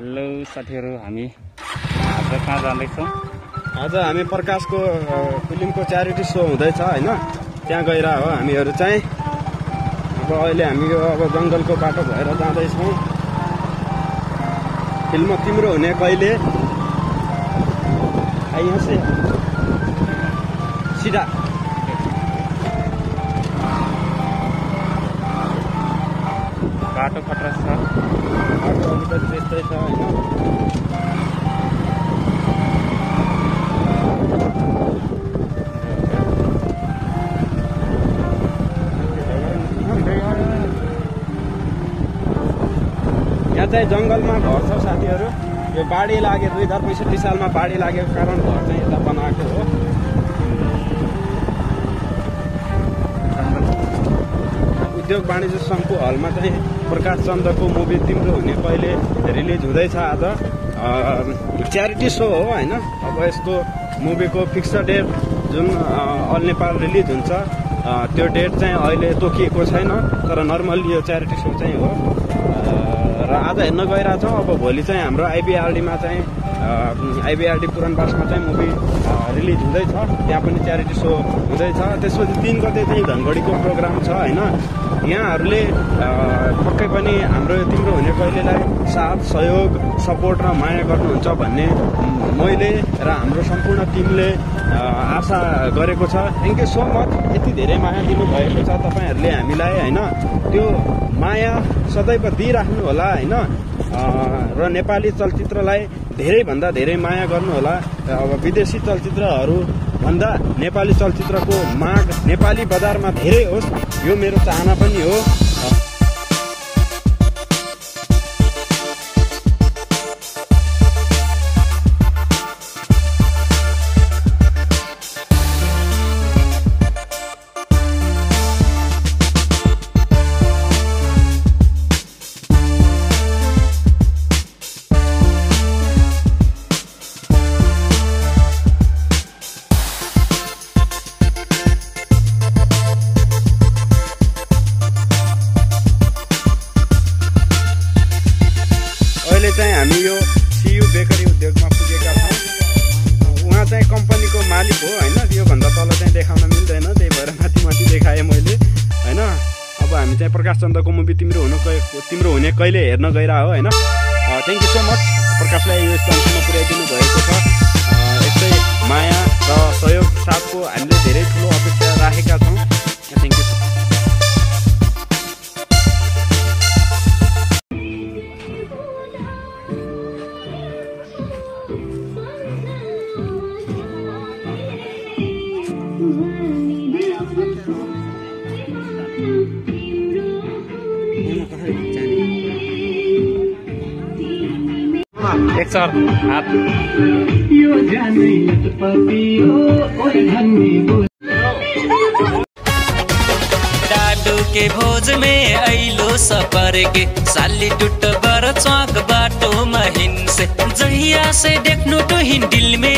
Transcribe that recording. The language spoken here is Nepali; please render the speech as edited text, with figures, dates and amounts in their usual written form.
हेलो साथीहरु, हामी आज कहाँ जाँदैछौँ? आज हामी प्रकाश को फिल्मको च्यारिटी शो हुँदैछ हैन, त्यहाँ गएर हो हामीहरु चाहिँ। अब अहिले हामी अब जंगलको बाटो भएर जाँदैछौँ। फिल्म तिम्रो हुने कहिले आइहसे सिधा बाटो खतरा छ, बाटो अलिकति त्यस्तै छ हैन। यहाँ चाहिँ जंगलमा घर छ साथीहरु। यो बाढी लागे 2065 सालमा बाढी लागेको कारण घर चाहिँ यता बनाएको हो। उद्योग वाणिज्य संघको हलमा चाहिँ प्रकाश चन्द्रको मुभी तिम्रो हुने कहिले रिलिज हुँदैछ। आज च्यारिटी शो हो हैन। अब यसको मुभीको फिक्स्ड डेट जुन अल नेपाल रिलिज हुन्छ त्यो डेट चाहिँ अहिले तोकिएको छैन, तर नर्मली यो च्यारिटी शो चाहिँ हो। र आज हेर्न गइरहेछौँ। अब भोलि चाहिँ हाम्रो आइबिआरटीमा चाहिँ आइबिआरटी पुरानबासमा चाहिँ मुभी रिलिज हुँदैछ, त्यहाँ पनि च्यारिटी शो हुँदैछ। त्यसपछि 3 गते चाहिँ धनगढीको प्रोग्राम छ हैन। यहाँहरूले पक्कै पनि हाम्रो तिम्रो हुने कहिलेलाई साथ सहयोग सपोर्ट र माया गर्नुहुन्छ भन्ने मैले र हाम्रो सम्पूर्ण टिमले आशा गरेको छ। थ्याङ्क यू सो मच, यति धेरै माया दिनुभएको छ तपाईहरुले हामीलाई हैन। त्यो माया सदैव दिइराख्नु होला हैन, र नेपाली चलचित्रलाई धेरै भन्दा धेरै माया गर्नु होला। अब विदेशी चलचित्रहरु भन्दा नेपाली चलचित्रको माग नेपाली बजारमा धेरै होस्, यो मेरो चाहना पनि हो। हामी यो सियु बेकरी उद्योगमा पुगेका छौँ। उहाँ चाहिँ कम्पनीको मालिक हो हैन। योभन्दा तल चाहिँ देखाउन मिल्दैन, त्यही भएर माथि देखाएँ मैले हैन। अब हामी चाहिँ प्रकाश चन्द्रको मुभी तिम्रो हुने कहिले हेर्न गइरहेको हो हैन। थ्याङ्क यू सो मच प्रकाशलाई यो स्थानमा पुर्याइदिनु भएको छ। यस्तै माया र सहयोग साथको हामीले धेरै ठुलो अपेक्षा राखेका छौँ। Thank you. एक सर हाथ यो जाने पति हो और धनी डाडू के भोज में आइलो सपर के साली टुट बर चौक बाटो महिन से जहिया से देखनु तो हिंडिल में